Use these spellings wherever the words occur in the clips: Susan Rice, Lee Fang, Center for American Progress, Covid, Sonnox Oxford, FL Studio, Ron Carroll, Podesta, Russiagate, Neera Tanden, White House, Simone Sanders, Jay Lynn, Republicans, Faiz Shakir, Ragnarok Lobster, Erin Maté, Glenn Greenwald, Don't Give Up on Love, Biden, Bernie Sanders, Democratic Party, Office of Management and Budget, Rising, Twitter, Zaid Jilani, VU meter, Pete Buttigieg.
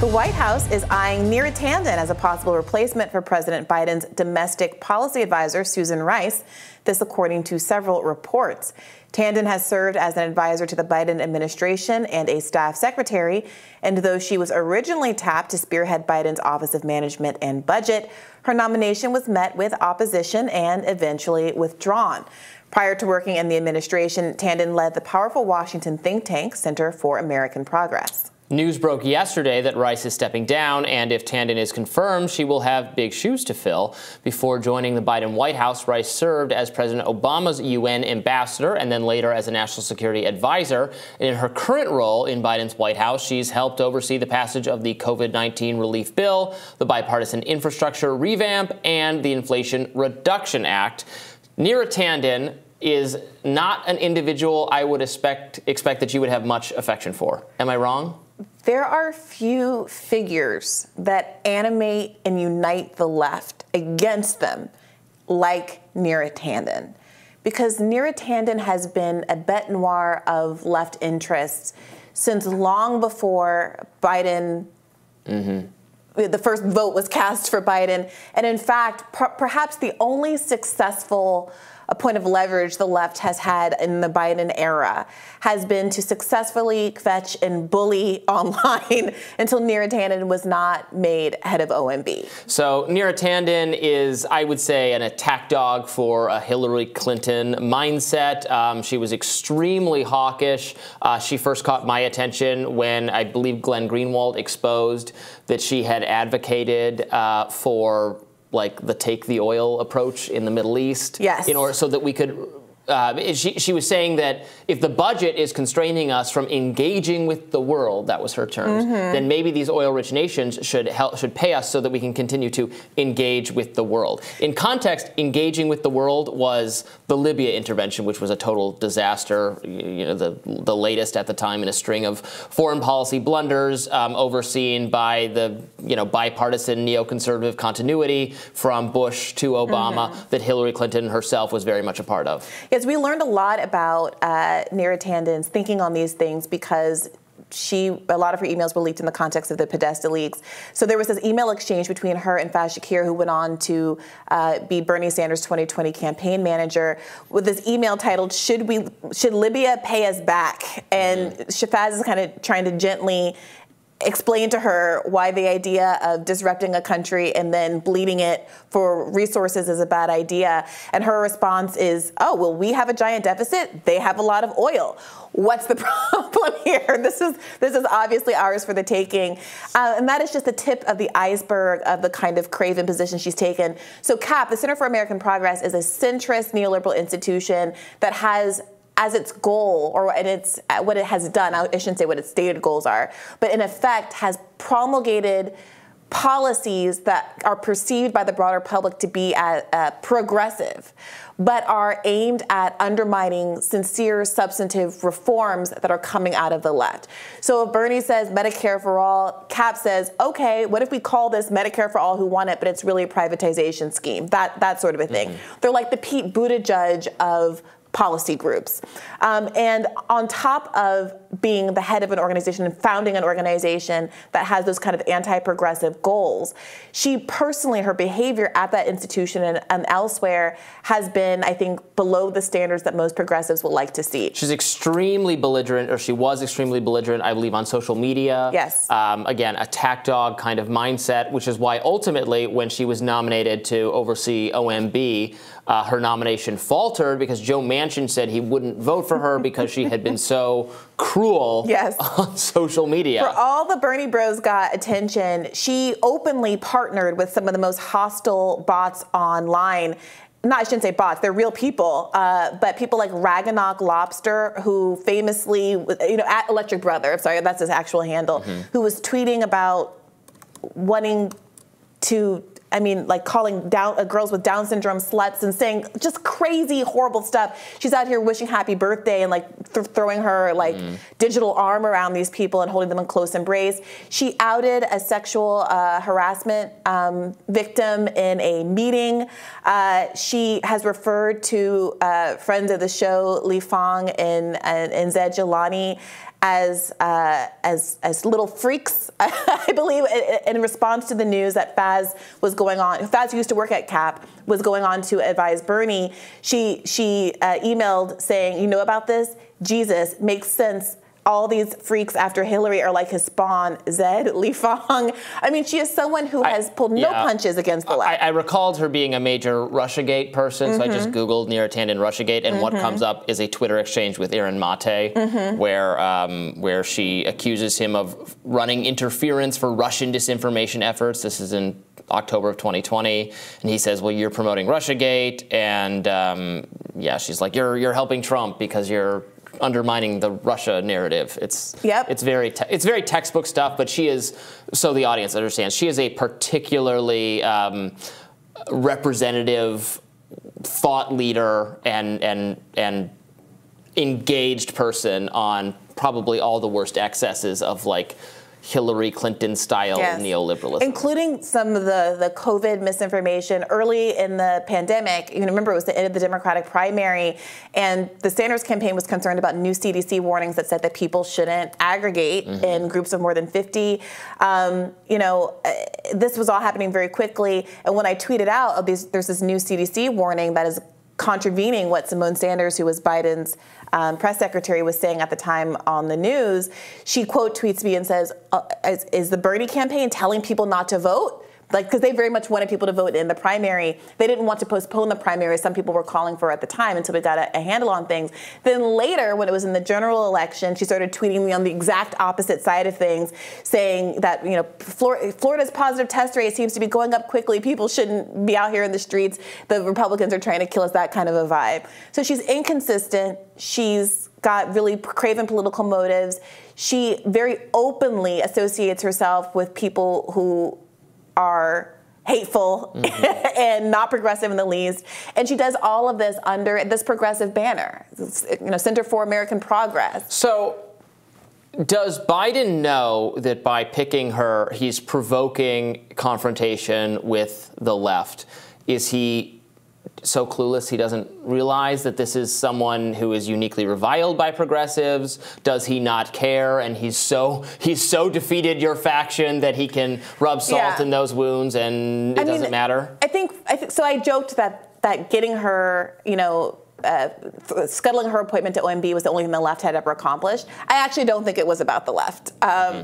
The White House is eyeing Neera Tanden as a possible replacement for President Biden's domestic policy advisor, Susan Rice. This according to several reports. Tanden has served as an advisor to the Biden administration and a staff secretary, and though she was originally tapped to spearhead Biden's Office of Management and Budget, her nomination was met with opposition and eventually withdrawn. Prior to working in the administration, Tanden led the powerful Washington think tank, Center for American Progress. News broke yesterday that Rice is stepping down, and if Tanden is confirmed, she will have big shoes to fill. Before joining the Biden White House, Rice served as President Obama's UN ambassador and then later as a national security advisor. And in her current role in Biden's White House, she's helped oversee the passage of the COVID-19 relief bill, the bipartisan infrastructure revamp, and the Inflation Reduction Act. Neera Tanden is not an individual I would expect that you would have much affection for. Am I wrong? There are few figures that animate and unite the left against them like Neera Tanden, because Neera Tanden has been a bête noire of left interests since long before Biden, the first vote was cast for Biden. And in fact, perhaps the only successful point of leverage the left has had in the Biden era has been to successfully fetch and bully online until Neera Tanden was not made head of OMB. So Neera Tanden is, I would say, an attack dog for a Hillary Clinton mindset. She was extremely hawkish. She first caught my attention when I believe Glenn Greenwald exposed that she had advocated for like the take the oil approach in the Middle East, yes, in order so that we could. She was saying that if the budget is constraining us from engaging with the world, that was her terms, then maybe these oil-rich nations should pay us so that we can continue to engage with the world. In context, engaging with the world was the Libya intervention, which was a total disaster, you know, the latest at the time in a string of foreign policy blunders overseen by the bipartisan neoconservative continuity from Bush to Obama that Hillary Clinton herself was very much a part of. Yes, we learned a lot about Neera Tanden's thinking on these things because a lot of her emails were leaked in the context of the Podesta leaks. So there was this email exchange between her and Faiz Shakir, who went on to be Bernie Sanders' 2020 campaign manager, with this email titled, "Should Libya pay us back?" And Faiz is kind of trying to gently explain to her why the idea of disrupting a country and then bleeding it for resources is a bad idea. And her response is, oh, well, we have a giant deficit. They have a lot of oil. What's the problem here? This is obviously ours for the taking. And that is just the tip of the iceberg of the kind of craven position she's taken. So CAP, the Center for American Progress, is a centrist neoliberal institution that has as its goal, or what it has done, I shouldn't say what its stated goals are, but in effect has promulgated policies that are perceived by the broader public to be progressive, but are aimed at undermining sincere, substantive reforms that are coming out of the left. So if Bernie says Medicare for all, CAP says, okay, what if we call this Medicare for all who want it, but it's really a privatization scheme, that sort of a thing. They're like the Pete Buttigieg of policy groups. And on top of being the head of an organization and founding an organization that has those kind of anti-progressive goals, she personally, her behavior at that institution and elsewhere has been, I think, below the standards that most progressives would like to see. She's extremely belligerent, or she was extremely belligerent, I believe, on social media. Yes. Again, attack dog kind of mindset, which is why ultimately when she was nominated to oversee OMB, her nomination faltered because Joe Manchin said he wouldn't vote for her because she had been so cruel on social media. For all the Bernie bros got attention, she openly partnered with some of the most hostile bots online. I shouldn't say bots, they're real people, but people like Ragnarok Lobster, who famously, at Electric Brother, I'm sorry, that's his actual handle, who was tweeting about wanting to, calling down girls with Down syndrome sluts and saying just crazy, horrible stuff. She's out here wishing happy birthday and throwing her digital arm around these people and holding them in close embrace. She outed a sexual harassment victim in a meeting. She has referred to friends of the show, Lee Fang and Zaid Jilani, as little freaks, I believe, in response to the news that Faiz was going on. Faiz, who used to work at CAP, was going on to advise Bernie. She emailed saying, "You know about this? Jesus, makes sense. All these freaks after Hillary are like his spawn, Zaid, Lee Fang." I mean, she is someone who has pulled no punches against the left. I recalled her being a major Russiagate person, so I just Googled Neera Tanden Russiagate, and what comes up is a Twitter exchange with Erin Maté, where she accuses him of running interference for Russian disinformation efforts. This is in October of 2020, and he says, "Well, you're promoting Russiagate," and yeah, she's like, "You're helping Trump because you're undermining the Russia narrative." It's very textbook stuff, but she is, so the audience understands, she is a particularly representative thought leader and engaged person on probably all the worst excesses of like Hillary Clinton-style neoliberalism, including some of the COVID misinformation early in the pandemic. You know, remember, it was the end of the Democratic primary, and the Sanders campaign was concerned about new CDC warnings that said that people shouldn't aggregate in groups of more than 50. You know, this was all happening very quickly. And when I tweeted out, "Oh, there's this new CDC warning that is contravening what Simone Sanders, who was Biden's press secretary, was saying at the time on the news," she quote tweets me and says, is the Bernie campaign telling people not to vote? Like, because they very much wanted people to vote in the primary. They didn't want to postpone the primary, as some people were calling for at the time, until we got a handle on things. Then later, when it was in the general election, she started tweeting me on the exact opposite side of things, saying that, you know, Florida's positive test rate seems to be going up quickly. People shouldn't be out here in the streets. The Republicans are trying to kill us, that kind of a vibe. So she's inconsistent. She's got really craven political motives. She very openly associates herself with people who are hateful and not progressive in the least, and she does all of this under this progressive banner, you know, Center for American Progress. So, does Biden know that by picking her, he's provoking confrontation with the left? Is he so clueless he doesn't realize that this is someone who is uniquely reviled by progressives? Does he not care, and he's so defeated your faction that he can rub salt in those wounds, and it doesn't matter? I think so. I joked that getting her, you know, scuttling her appointment to OMB was the only thing the left had ever accomplished. I actually don't think it was about the left.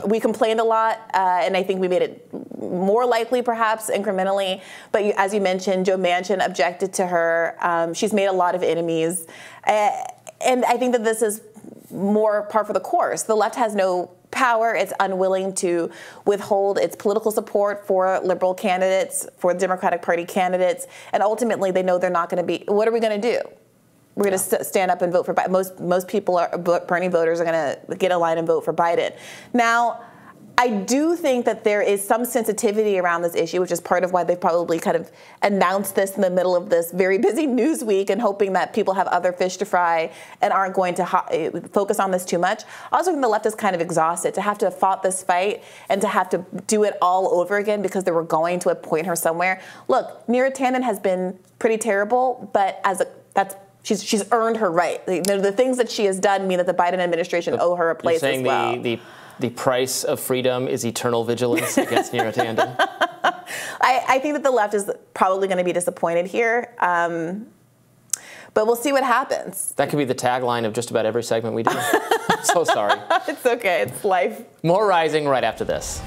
We complained a lot, and I think we made it more likely, perhaps, incrementally. But as you mentioned, Joe Manchin objected to her. She's made a lot of enemies. And I think that this is more par for the course. The left has no power. It's unwilling to withhold its political support for liberal candidates, for the Democratic Party candidates. And ultimately, they know they're not going to be, what are we going to do? We're going to stand up and vote for Biden. Most people, Bernie voters, are going to get in line and vote for Biden. Now, I do think that there is some sensitivity around this issue, which is part of why they've probably kind of announced this in the middle of this very busy news week, and hoping that people have other fish to fry and aren't going to focus on this too much. Also, I think the left is kind of exhausted to have to have fought this fight and to have to do it all over again, because they were going to appoint her somewhere. Look, Neera Tanden has been pretty terrible, but she's earned her right. The things that she has done mean that the Biden administration owe her a place as well. You're saying the price of freedom is eternal vigilance against Neera Tanden? I think that the left is probably going to be disappointed here. But we'll see what happens. That could be the tagline of just about every segment we do. I'm so sorry. It's okay. It's life. More Rising right after this.